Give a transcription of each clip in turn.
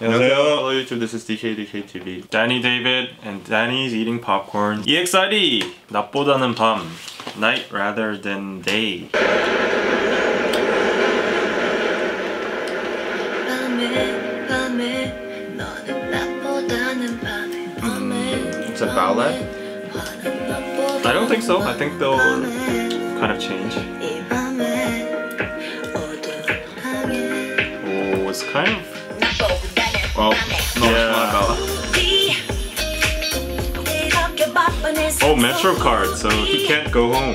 Hello YouTube, this is DKDKTV. Danny David and Danny's eating popcorn. EXID! 낮보다는 밤. Night rather than day. It's a ballad? I don't think so. I think they'll kind of change. Oh, it's kind of... Oh, no, yeah. Oh, Metro card, so he can't go home.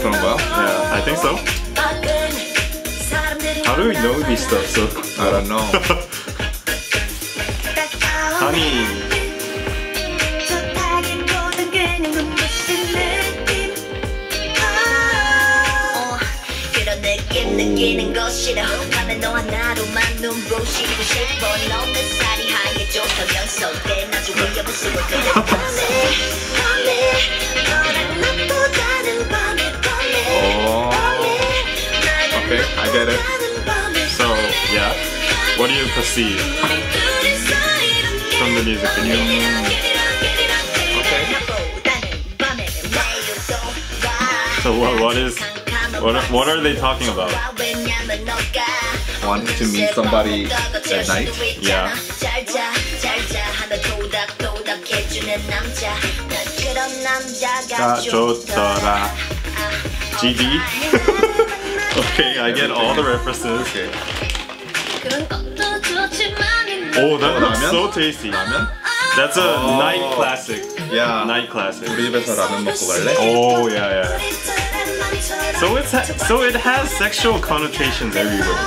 Going well? Yeah, I think so. How do we know these stuff? So I don't know. Honey. Okay, I get it. So, yeah, what do you perceive from the music video? Okay. So what are they talking about? Want to meet somebody at night? Yeah. GD. Okay, I get all the references. Okay. Oh, that looks so tasty. Ramen? That's a night classic. Yeah. Night classic. Oh, yeah, yeah. So it has sexual connotations everywhere.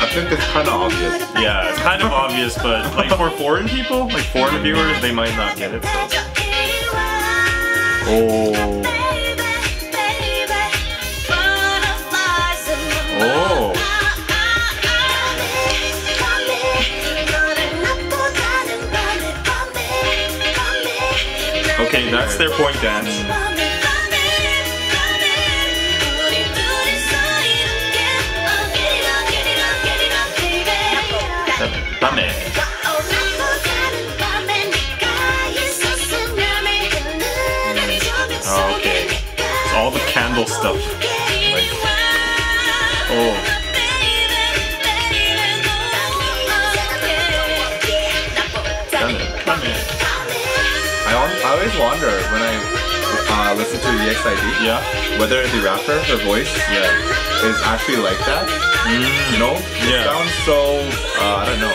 I think it's kind of obvious. Yeah, it's kind of obvious, but like for foreign people, like foreign viewers, they might not get it. So. Oh. Okay, that's their point dance. Oh, okay. It's all the candle stuff. Like, I always wonder when I listen to EXID, whether the rapper, her voice, is actually like that. You know? It sounds so, I don't know.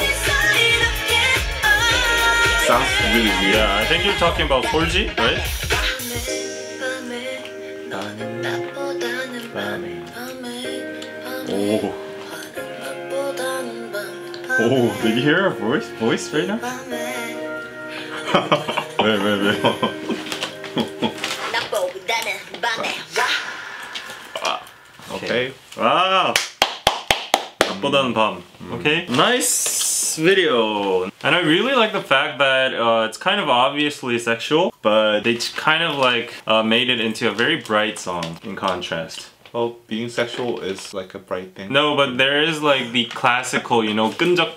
Sounds really weird. Yeah, I think you're talking about Torji, right? Oh, did you hear her voice right now? Wait. Okay. Wow. Okay. Nice video. And I really like the fact that it's kind of obviously sexual, but they kind of like made it into a very bright song in contrast. Well, being sexual is like a bright thing. No, but there is like the classical, you know, 끈적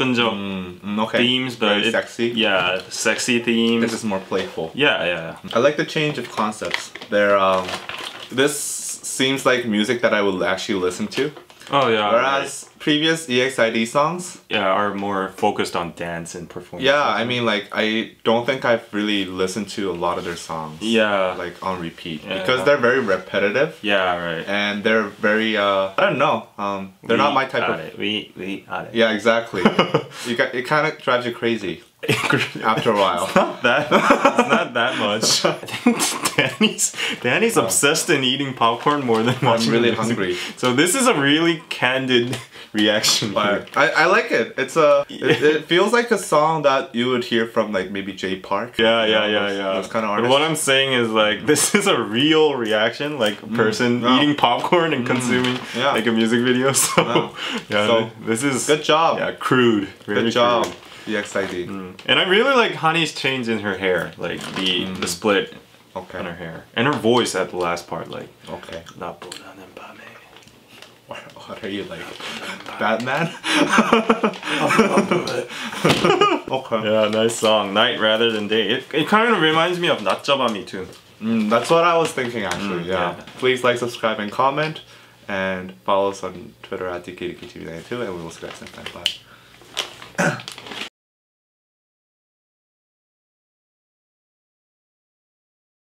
themes, but very sexy. Yeah, sexy themes. This is more playful. Yeah. I like the change of concepts. This seems like music that I will actually listen to. Oh yeah. Whereas previous EXID songs are more focused on dance and performance. Yeah, I mean, like, I don't think I've really listened to a lot of their songs. Yeah. Like on repeat because they're very repetitive. Yeah, right. And they're very I don't know. They're not my type of. We are it. Yeah, exactly. It kind of drives you crazy. After a while. It's not that much. I think Danny's obsessed in eating popcorn more than watching. I'm really hungry. So this is a really candid reaction. I like it. It feels like a song that you would hear from like maybe Jay Park. Yeah. Those kind of artists. But what I'm saying is like this is a real reaction, like a person eating popcorn and consuming like a music video. So so this is good job. Yeah, crude. Really good job. Crude. EXID. And I really like Hani's change in her hair, like the split on her hair and her voice at the last part, like. Okay. What are you, like, Batman? I'll do it. Okay. Yeah, nice song. Night rather than day. It kind of reminds me of Nachobami too. That's what I was thinking actually, yeah. Please like, subscribe, and comment. And follow us on Twitter at DKDKTV92, and we will see you guys next time. Bye.